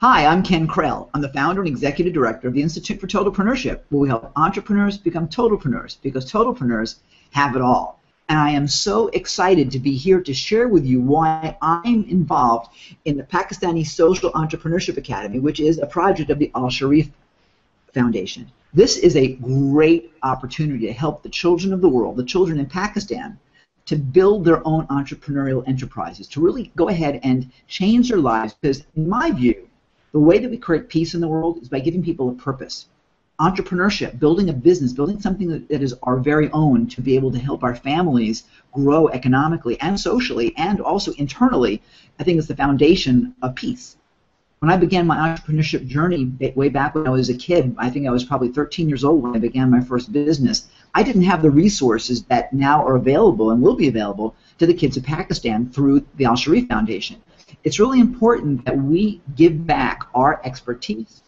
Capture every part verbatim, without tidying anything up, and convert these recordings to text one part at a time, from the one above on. Hi, I'm Ken Krell. I'm the founder and executive director of the Institute for Totalpreneurship, where we help entrepreneurs become totalpreneurs, because totalpreneurs have it all. And I am so excited to be here to share with you why I'm involved in the Pakistani Social Entrepreneurship Academy, which is a project of the Al-Sharif Foundation. This is a great opportunity to help the children of the world, the children in Pakistan, to build their own entrepreneurial enterprises, to really go ahead and change their lives, because in my view, the way that we create peace in the world is by giving people a purpose. Entrepreneurship, building a business, building something that, that is our very own to be able to help our families grow economically and socially and also internally, I think is the foundation of peace. When I began my entrepreneurship journey way back when I was a kid, I think I was probably thirteen years old when I began my first business, I didn't have the resources that now are available and will be available to the kids of Pakistan through the Al-Sharif Foundation. It's really important that we give back our expertise,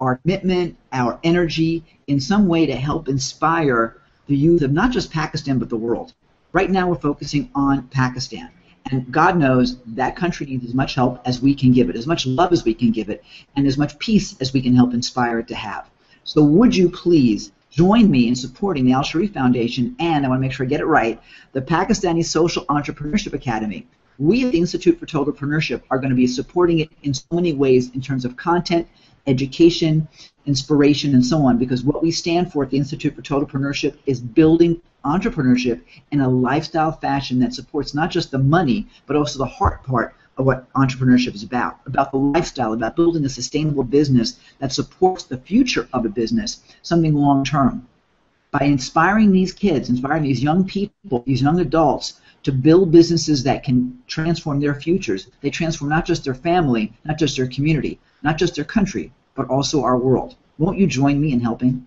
our commitment, our energy in some way to help inspire the youth of not just Pakistan but the world. Right now we're focusing on Pakistan, and God knows that country needs as much help as we can give it, as much love as we can give it, and as much peace as we can help inspire it to have. So would you please join me in supporting the Al-Sharif Foundation, and I want to make sure I get it right, the Pakistani Social Entrepreneurship Academy. We at the Institute for Totalpreneurship are going to be supporting it in so many ways in terms of content, education, inspiration, and so on, because what we stand for at the Institute for Totalpreneurship is building entrepreneurship in a lifestyle fashion that supports not just the money, but also the heart part of what entrepreneurship is about, about the lifestyle, about building a sustainable business that supports the future of a business, something long-term. By inspiring these kids, inspiring these young people, these young adults to build businesses that can transform their futures, they transform not just their family, not just their community, not just their country, but also our world. Won't you join me in helping?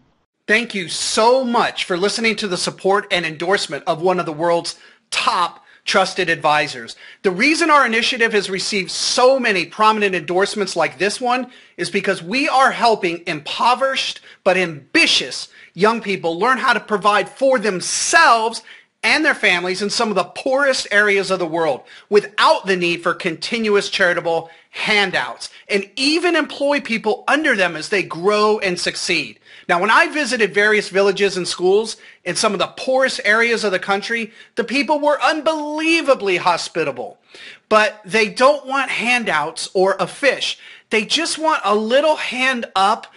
Thank you so much for listening to the support and endorsement of one of the world's top trusted advisors. The reason our initiative has received so many prominent endorsements like this one is because we are helping impoverished but ambitious young people learn how to provide for themselves and their families in some of the poorest areas of the world without the need for continuous charitable handouts, and even employ people under them as they grow and succeed. Now, when I visited various villages and schools in some of the poorest areas of the country, the people were unbelievably hospitable, but they don't want handouts or a fish. They just want a little hand up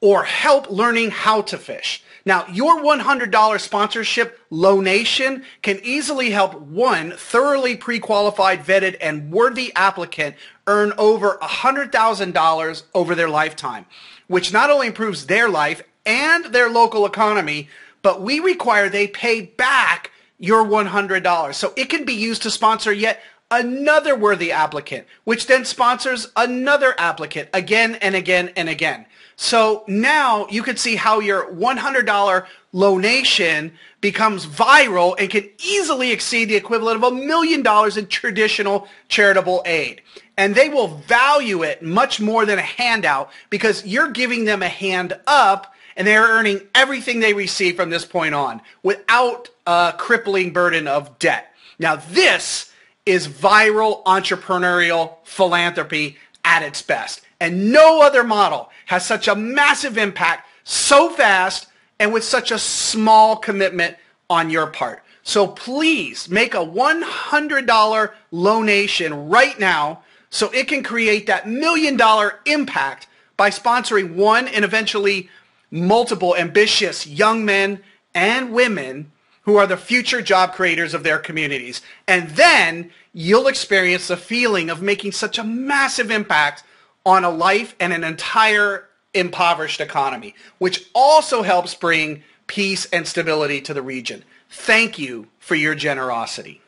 or help learning how to fish. Now, your one hundred dollar sponsorship loanation can easily help one thoroughly pre-qualified, vetted, and worthy applicant earn over one hundred thousand dollars over their lifetime, which not only improves their life and their local economy, but we require they pay back your one hundred dollars. So it can be used to sponsor yet another worthy applicant, which then sponsors another applicant again and again and again. So now you can see how your one hundred dollar loanation becomes viral and can easily exceed the equivalent of a million dollars in traditional charitable aid. And they will value it much more than a handout because you're giving them a hand up, and they're earning everything they receive from this point on without a crippling burden of debt. Now this is viral entrepreneurial philanthropy at its best. And no other model has such a massive impact so fast and with such a small commitment on your part. So please make a one hundred dollar loanation right now so it can create that million dollar impact by sponsoring one and eventually multiple ambitious young men and women who are the future job creators of their communities. And then you'll experience the feeling of making such a massive impact on a life and an entire impoverished economy, which also helps bring peace and stability to the region. Thank you for your generosity.